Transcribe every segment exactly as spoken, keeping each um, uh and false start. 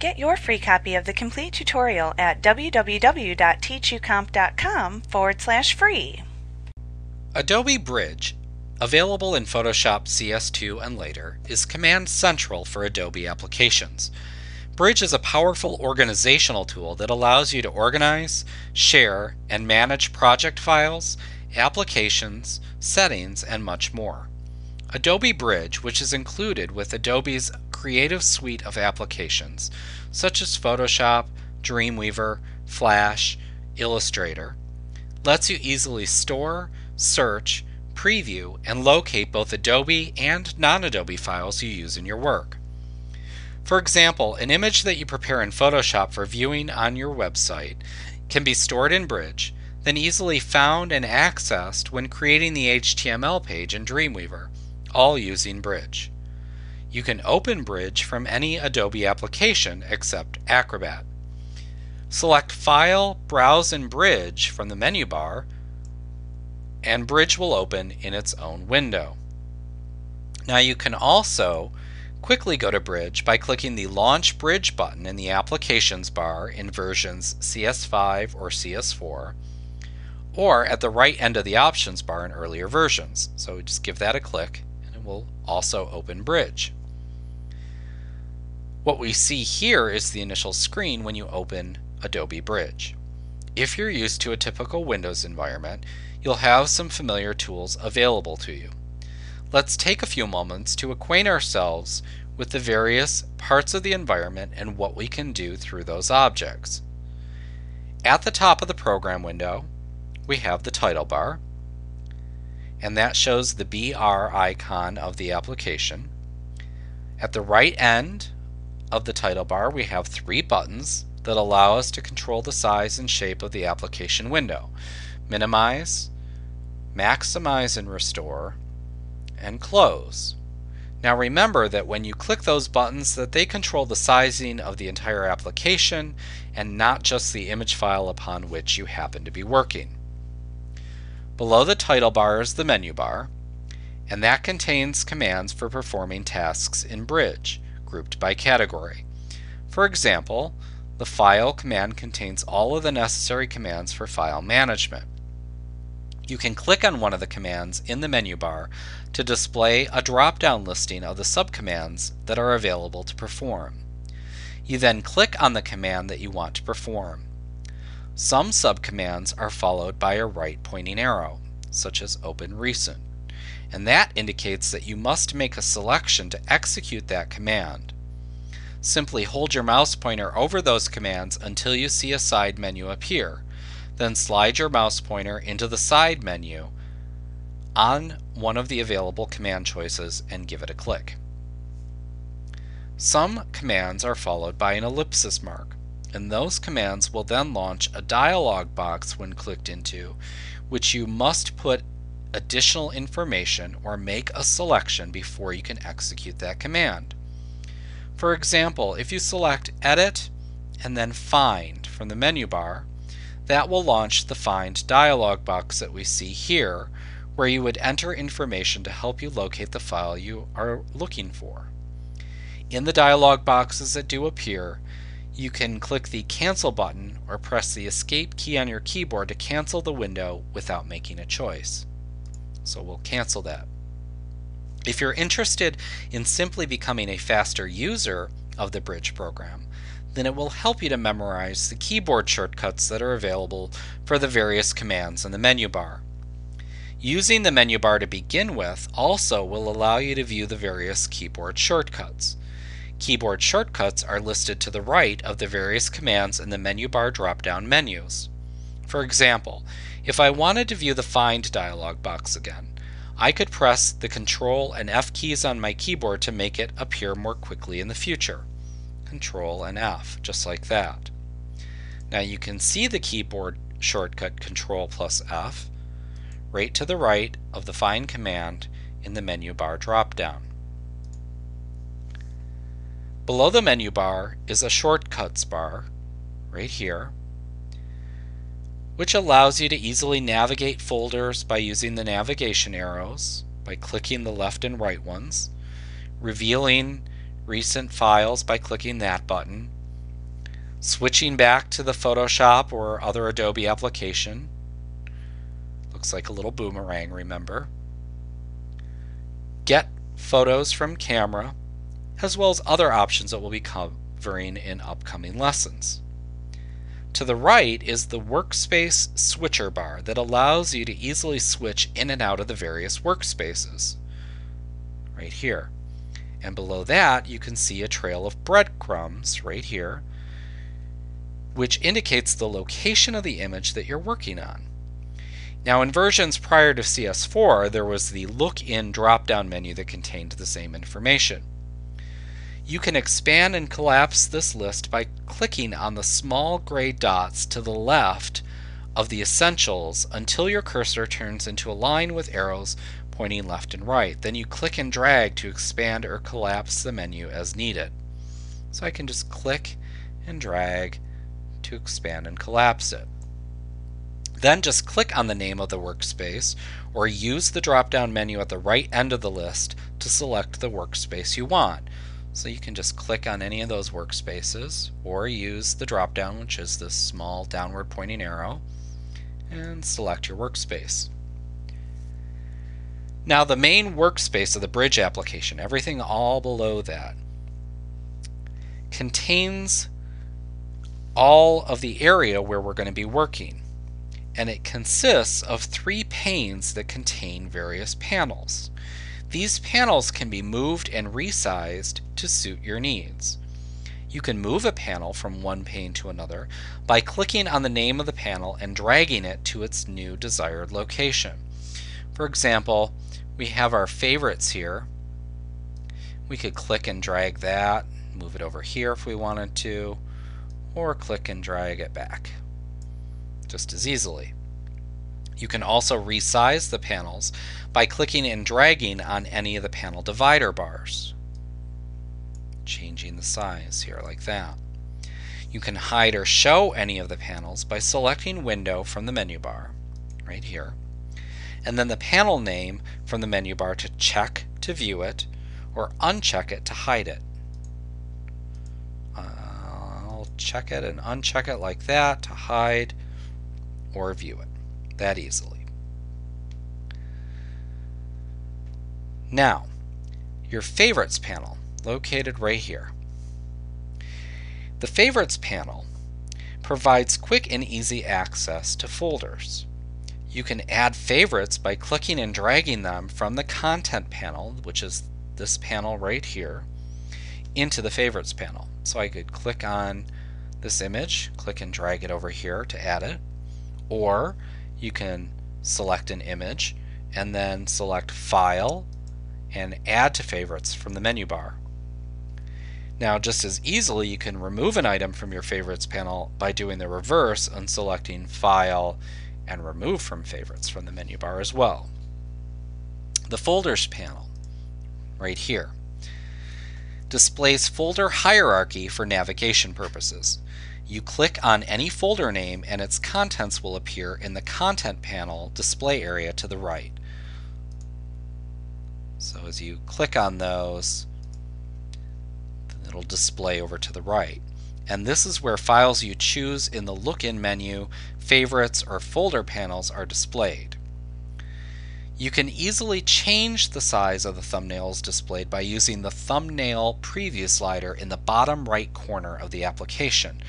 Get your free copy of the complete tutorial at w w w dot teachucomp dot com forward slash free. Adobe Bridge, available in Photoshop C S two and later, is command central for Adobe applications. Bridge is a powerful organizational tool that allows you to organize, share, and manage project files, applications, settings, and much more. Adobe Bridge, which is included with Adobe's Creative Suite of applications, such as Photoshop, Dreamweaver, Flash, Illustrator, lets you easily store, search, preview, and locate both Adobe and non-Adobe files you use in your work. For example, an image that you prepare in Photoshop for viewing on your website can be stored in Bridge, then easily found and accessed when creating the H T M L page in Dreamweaver, all using Bridge. You can open Bridge from any Adobe application except Acrobat. Select File, Browse in Bridge from the menu bar, and Bridge will open in its own window. Now you can also quickly go to Bridge by clicking the Launch Bridge button in the Applications bar in versions C S five or C S four, or at the right end of the options bar in earlier versions. So we just give that a click and it will also open Bridge. What we see here is the initial screen when you open Adobe Bridge. If you're used to a typical Windows environment, you'll have some familiar tools available to you. Let's take a few moments to acquaint ourselves with the various parts of the environment and what we can do through those objects. At the top of the program window, we have the title bar, and that shows the B R icon of the application. At the right end of the title bar, we have three buttons that allow us to control the size and shape of the application window: minimize, maximize and restore, and close. Now remember that when you click those buttons, that they control the sizing of the entire application and not just the image file upon which you happen to be working. Below the title bar is the menu bar, and that contains commands for performing tasks in Bridge, grouped by category. For example, the File command contains all of the necessary commands for file management. You can click on one of the commands in the menu bar to display a drop-down listing of the subcommands that are available to perform. You then click on the command that you want to perform. Some subcommands are followed by a right-pointing arrow, such as Open Recent, and that indicates that you must make a selection to execute that command. Simply hold your mouse pointer over those commands until you see a side menu appear, then slide your mouse pointer into the side menu on one of the available command choices and give it a click. Some commands are followed by an ellipsis mark, and those commands will then launch a dialog box when clicked into, which you must put additional information or make a selection before you can execute that command. For example, if you select Edit and then Find from the menu bar, that will launch the Find dialog box that we see here, where you would enter information to help you locate the file you are looking for. In the dialog boxes that do appear, you can click the Cancel button or press the Escape key on your keyboard to cancel the window without making a choice. So we'll cancel that. If you're interested in simply becoming a faster user of the Bridge program, then it will help you to memorize the keyboard shortcuts that are available for the various commands in the menu bar. Using the menu bar to begin with also will allow you to view the various keyboard shortcuts. Keyboard shortcuts are listed to the right of the various commands in the menu bar drop-down menus. For example, if I wanted to view the Find dialog box again, I could press the Control and F keys on my keyboard to make it appear more quickly in the future. Control and F, just like that. Now you can see the keyboard shortcut Control plus F right to the right of the Find command in the menu bar drop-down. Below the menu bar is a shortcuts bar right here, which allows you to easily navigate folders by using the navigation arrows, by clicking the left and right ones, revealing recent files by clicking that button, Switching back to the Photoshop or other Adobe application. Looks like a little boomerang, remember. Get photos from camera, as well as other options that we'll be covering in upcoming lessons. To the right is the workspace switcher bar that allows you to easily switch in and out of the various workspaces, right here. And below that you can see a trail of breadcrumbs right here, which indicates the location of the image that you're working on. Now in versions prior to C S four, there was the Look In drop-down menu that contained the same information. You can expand and collapse this list by clicking on the small gray dots to the left of the essentials until your cursor turns into a line with arrows pointing left and right. Then you click and drag to expand or collapse the menu as needed. So I can just click and drag to expand and collapse it. Then just click on the name of the workspace or use the drop-down menu at the right end of the list to select the workspace you want. So you can just click on any of those workspaces or use the drop-down, which is this small downward pointing arrow, and select your workspace. Now the main workspace of the Bridge application, everything all below that, contains all of the area where we're going to be working. And it consists of three panes that contain various panels. These panels can be moved and resized to suit your needs. You can move a panel from one pane to another by clicking on the name of the panel and dragging it to its new desired location. For example, we have our favorites here. We could click and drag that, move it over here if we wanted to, or click and drag it back just as easily. You can also resize the panels by clicking and dragging on any of the panel divider bars, changing the size here like that. You can hide or show any of the panels by selecting Window from the menu bar right here, and then the panel name from the menu bar to check to view it or uncheck it to hide it. I'll check it and uncheck it like that to hide or view it that easily. Now, your favorites panel, located right here. The favorites panel provides quick and easy access to folders. You can add favorites by clicking and dragging them from the content panel, which is this panel right here, into the favorites panel. So I could click on this image, click and drag it over here to add it. Or you can select an image and then select File and Add to Favorites from the menu bar. Now just as easily you can remove an item from your favorites panel by doing the reverse and selecting File and Remove from Favorites from the menu bar as well. The Folders panel right here displays folder hierarchy for navigation purposes. You click on any folder name and its contents will appear in the content panel display area to the right. So as you click on those, it'll display over to the right. And this is where files you choose in the look-in menu, favorites, or folder panels are displayed. You can easily change the size of the thumbnails displayed by using the thumbnail preview slider in the bottom right corner of the application.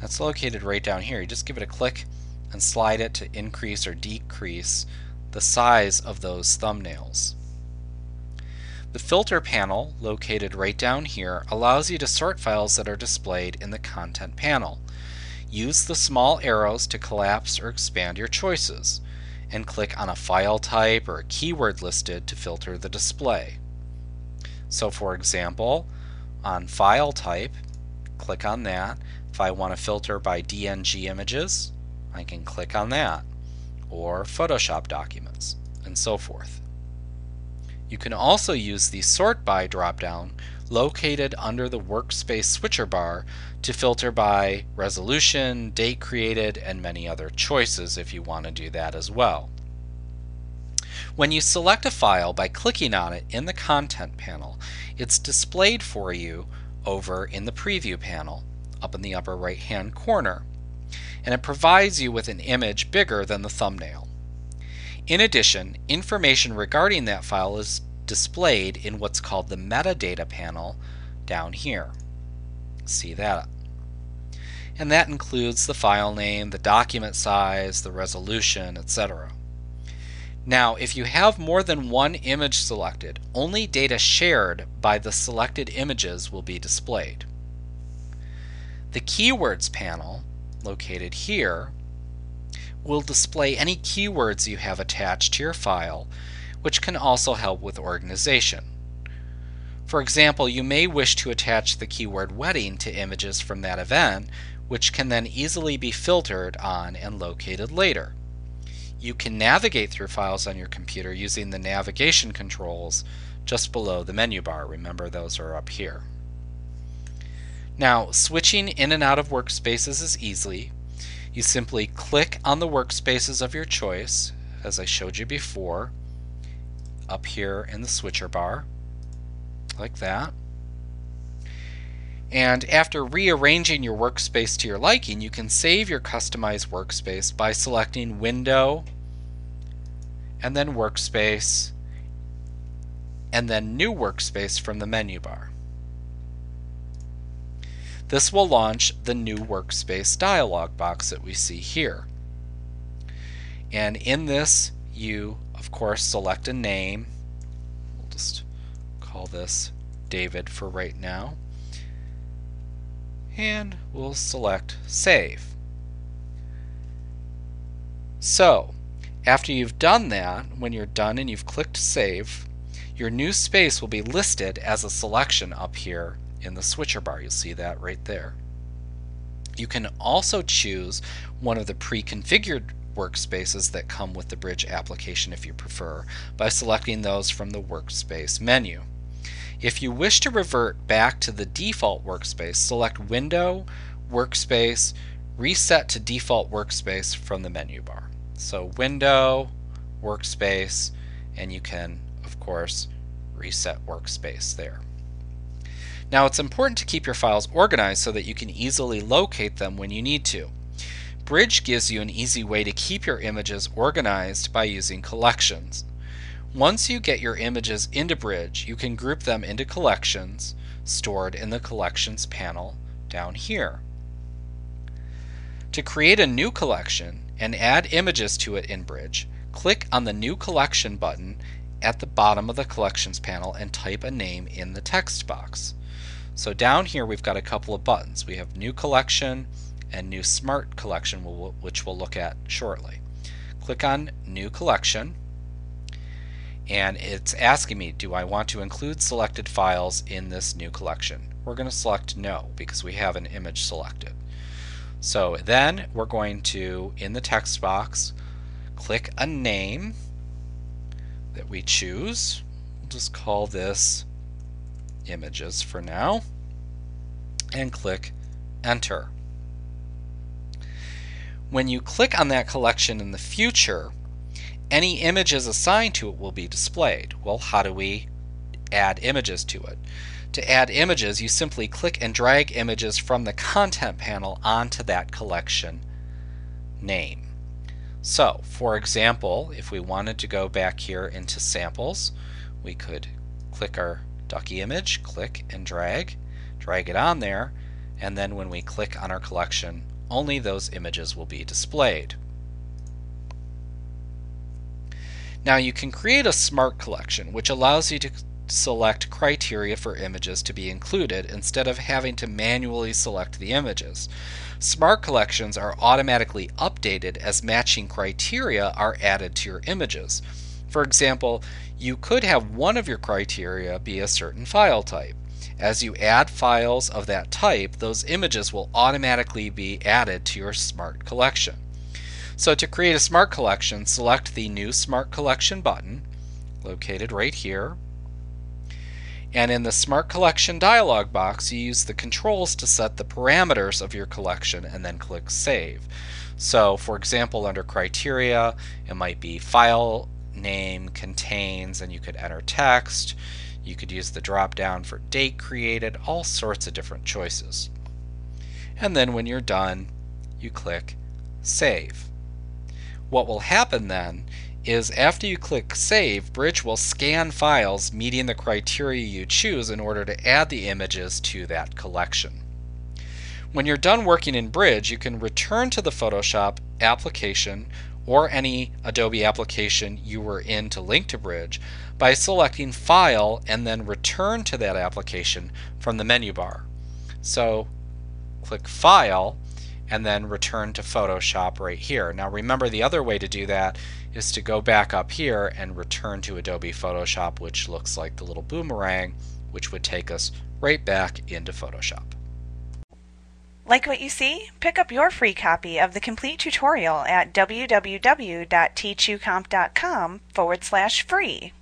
That's located right down here. You just give it a click and slide it to increase or decrease the size of those thumbnails. The filter panel, located right down here, allows you to sort files that are displayed in the content panel. Use the small arrows to collapse or expand your choices, and click on a file type or a keyword listed to filter the display. So for example, on file type, click on that. If I want to filter by D N G images, I can click on that, or Photoshop documents, and so forth. You can also use the Sort By dropdown located under the Workspace switcher bar to filter by resolution, date created, and many other choices if you want to do that as well. When you select a file by clicking on it in the Content panel, it's displayed for you over in the Preview panel up in the upper right hand corner, and it provides you with an image bigger than the thumbnail. In addition, information regarding that file is displayed in what's called the metadata panel down here. See that? And that includes the file name, the document size, the resolution, et cetera. Now, if you have more than one image selected, only data shared by the selected images will be displayed. The Keywords panel, located here, will display any keywords you have attached to your file, which can also help with organization. For example, you may wish to attach the keyword wedding to images from that event, which can then easily be filtered on and located later. You can navigate through files on your computer using the navigation controls just below the menu bar. Remember, those are up here. Now, switching in and out of workspaces is easy. You simply click on the workspaces of your choice, as I showed you before, up here in the switcher bar, like that. And after rearranging your workspace to your liking, you can save your customized workspace by selecting Window, and then Workspace, and then New Workspace from the menu bar. This will launch the New Workspace dialog box that we see here. And in this, you, of course, select a name. We'll just call this David for right now. And we'll select Save. So, after you've done that, when you're done and you've clicked Save, your new space will be listed as a selection up here in the switcher bar. You'll see that right there. You can also choose one of the pre-configured workspaces that come with the Bridge application if you prefer, by selecting those from the Workspace menu. If you wish to revert back to the default workspace, select Window, Workspace, Reset to Default Workspace from the menu bar. So Window, Workspace, and you can, of course, reset Workspace there. Now, it's important to keep your files organized so that you can easily locate them when you need to. Bridge gives you an easy way to keep your images organized by using collections. Once you get your images into Bridge, you can group them into collections stored in the Collections panel down here. To create a new collection and add images to it in Bridge, click on the New Collection button at the bottom of the Collections panel and type a name in the text box. So down here we've got a couple of buttons. We have New Collection and New Smart Collection, which we'll look at shortly. Click on New Collection. And it's asking me, do I want to include selected files in this new collection? We're going to select no, because we have an image selected. So then we're going to, in the text box, click a name that we choose. We'll just call this Images for now, and click Enter. When you click on that collection in the future, any images assigned to it will be displayed. Well, how do we add images to it? To add images, you simply click and drag images from the content panel onto that collection name. So, for example, if we wanted to go back here into samples, we could click our ducky image, click and drag, drag it on there, and then when we click on our collection, only those images will be displayed. Now, you can create a smart collection, which allows you to select criteria for images to be included instead of having to manually select the images. Smart collections are automatically updated as matching criteria are added to your images. For example, you could have one of your criteria be a certain file type. As you add files of that type, those images will automatically be added to your smart collection. So to create a smart collection, select the New Smart Collection button, located right here. And in the Smart Collection dialog box, you use the controls to set the parameters of your collection and then click Save. So, for example, under Criteria, it might be File Name Contains, and you could enter text. You could use the drop down for Date Created, all sorts of different choices. and then when you're done, you click Save. What will happen then is after you click Save, Bridge will scan files meeting the criteria you choose in order to add the images to that collection. When you're done working in Bridge, you can return to the Photoshop application or any Adobe application you were in to link to Bridge by selecting File and then Return to that application from the menu bar. So click File and then Return to Photoshop right here. Now remember, the other way to do that is to go back up here and return to Adobe Photoshop, which looks like the little boomerang, which would take us right back into Photoshop. Like what you see? Pick up your free copy of the complete tutorial at w w w dot teachucomp dot com forward slash free.